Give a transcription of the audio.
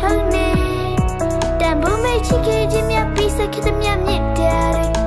Hang ne. Dambu me chiki jimya pisa kitam yam ne.